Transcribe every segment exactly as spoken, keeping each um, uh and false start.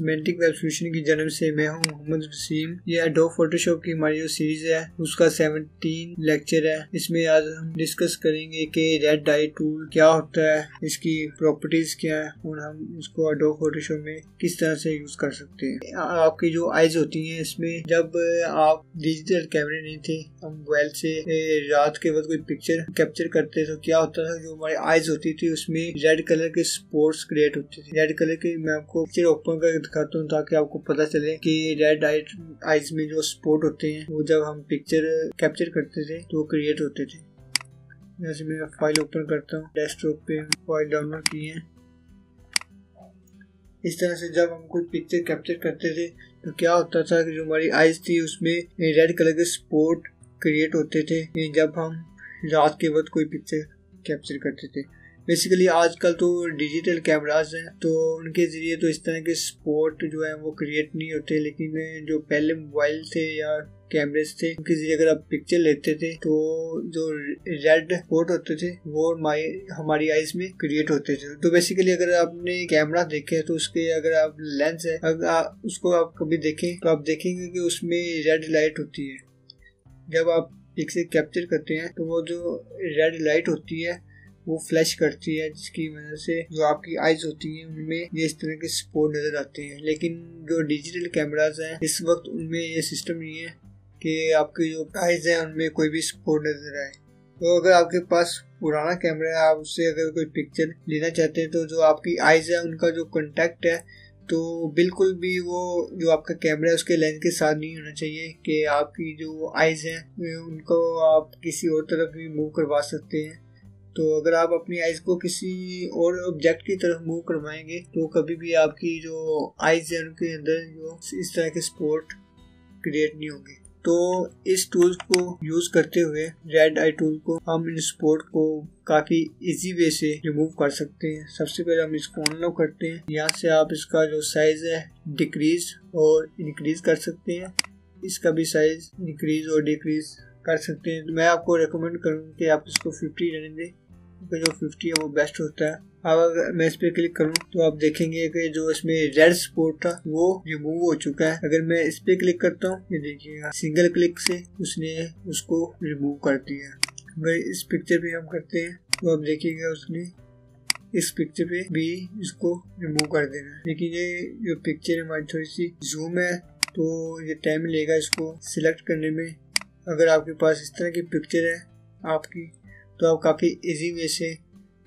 Semantic web solution की जन्म से मैं हूं मोहम्मद रशीद। यह एडोब फोटोशॉप की हमारी जो सीरीज है उसका सेवनटीन लेक्चर है। इसमें आज हम डिस्कस करेंगे कि रेड डाई टूल क्या होता है, इसकी प्रॉपर्टीज क्या है और हम इसको एडोब फोटोशॉप में किस तरह से यूज कर सकते हैं। आपकी जो आइज होती है इसमें, जब आप डिजिटल कैमरे नहीं थे, हम मोबाइल से रात के वक्त कोई पिक्चर कैप्चर करते तो क्या होता था, जो हमारी आइज होती थी उसमें रेड कलर के स्पॉट्स क्रिएट होते थे। रेड कलर के मैं आपको पिक्चर ओपन करके दिखाता हूँ ताकि आपको पता चले कि रेड आइज में जो स्पॉट होते हैं वो जब हम पिक्चर कैप्चर करते थे तो क्रिएट होते थे। जैसे मैं फाइल ओपन करता हूँ, डेस्कटॉप पे फाइल डाउनलोड की है। इस तरह से जब हम कोई पिक्चर कैप्चर करते थे तो क्या होता था कि जो हमारी आइज थी उसमें रेड कलर के स्पॉट क्रिएट होते थे जब हम रात के वक्त कोई पिक्चर कैप्चर करते थे। बेसिकली आजकल तो डिजिटल कैमराज हैं तो उनके ज़रिए तो इस तरह के स्पॉट जो है वो क्रिएट नहीं होते, लेकिन जो पहले मोबाइल थे या कैमरेज थे उनके जरिए अगर आप पिक्चर लेते थे तो जो रेड स्पॉट होते थे वो हमारी आईज में क्रिएट होते थे। तो बेसिकली अगर आपने कैमरा देखा है तो उसके अगर आप लेंस है अगर आ, उसको आप कभी देखें तो आप देखेंगे कि उसमें रेड लाइट होती है। जब आप पिक्चर कैप्चर करते हैं तो वो जो रेड लाइट होती है वो फ्लैश करती है, जिसकी वजह से जो आपकी आइज होती हैं उनमें ये इस तरह के स्पॉट नज़र आते हैं। लेकिन जो डिजिटल कैमराज हैं इस वक्त उनमें ये सिस्टम नहीं है कि आपकी जो आइज हैं उनमें कोई भी स्पॉट नज़र आए। तो अगर आपके पास पुराना कैमरा है, आप उससे अगर कोई पिक्चर लेना चाहते हैं तो जो आपकी आइज है उनका जो कॉन्टैक्ट है तो बिल्कुल भी वो जो आपका कैमरा है उसके लेंस के साथ नहीं होना चाहिए कि आपकी जो आइज हैं उनको आप किसी और तरफ भी मूव करवा सकते हैं। तो अगर आप अपनी आइज को किसी और ऑब्जेक्ट की तरफ मूव करवाएंगे तो कभी भी आपकी जो आइज है उनके अंदर जो इस तरह के स्पॉट क्रिएट नहीं होंगे। तो इस टूल को यूज़ करते हुए रेड आई टूल को हम इन स्पॉट को काफ़ी इजी वे से रिमूव कर सकते हैं। सबसे पहले हम इसको अनलॉक करते हैं। यहाँ से आप इसका जो साइज़ है डिक्रीज और इंक्रीज़ कर सकते हैं, इसका भी साइज़ इंक्रीज़ और डिक्रीज़ कर सकते हैं। तो मैं आपको रेकमेंड करूँगा कि आप इसको फिफ्टी रहने दें, जो फिफ्टी है वो बेस्ट होता है। अब अगर मैं इस पर क्लिक करूँ तो आप देखेंगे कि जो इसमें रेड स्पॉट था वो रिमूव हो चुका है। अगर मैं इस पर क्लिक करता हूँ, ये देखिएगा सिंगल क्लिक से उसने उसको रिमूव कर दिया। अगर इस पिक्चर पे हम करते हैं तो आप देखिएगा उसने इस पिक्चर पे भी इसको रिमूव कर देना है। लेकिन ये जो पिक्चर हमारी थोड़ी सी जूम है तो ये टाइम लेगा इसको सिलेक्ट करने में। अगर आपके पास इस तरह की पिक्चर है आपकी तो आप काफ़ी इजी वे से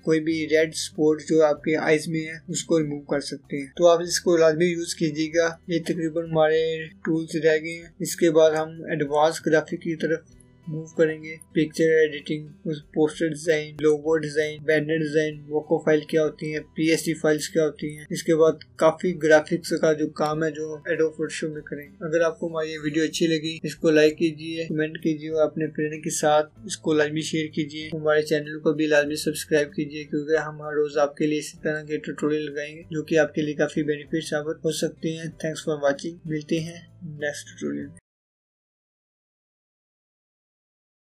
कोई भी रेड स्पॉट जो आपके आइज में है उसको रिमूव कर सकते हैं। तो आप इसको लाजमी यूज़ कीजिएगा। ये तकरीबन हमारे टूल्स रह गए हैं। इसके बाद हम एडवांस ग्राफिक की तरफ मूव करेंगे। पिक्चर एडिटिंग, उस poster design, logo design, banner design, वोको फाइल क्या होती है, पीएसडी फाइल्स क्या होती हैं, इसके बाद काफ़ी ग्राफिक्स का जो काम है जो एडोब फोटोशॉप में करेंगे। अगर आपको हमारी ये वीडियो अच्छी लगी इसको लाइक कीजिए, कमेंट कीजिए और अपने फ्रेंड के साथ इसको लाजमी शेयर कीजिए। हमारे चैनल को भी लाजमी सब्सक्राइब कीजिए क्योंकि हम हर रोज़ आपके लिए इसी तरह के ट्यूटोरियल लगाएंगे जो कि आपके लिए काफ़ी बेनिफिट साबित हो सकते हैं। थैंक्स फॉर वॉचिंग, मिलते हैं नेक्स्ट ट्यूटोरियल।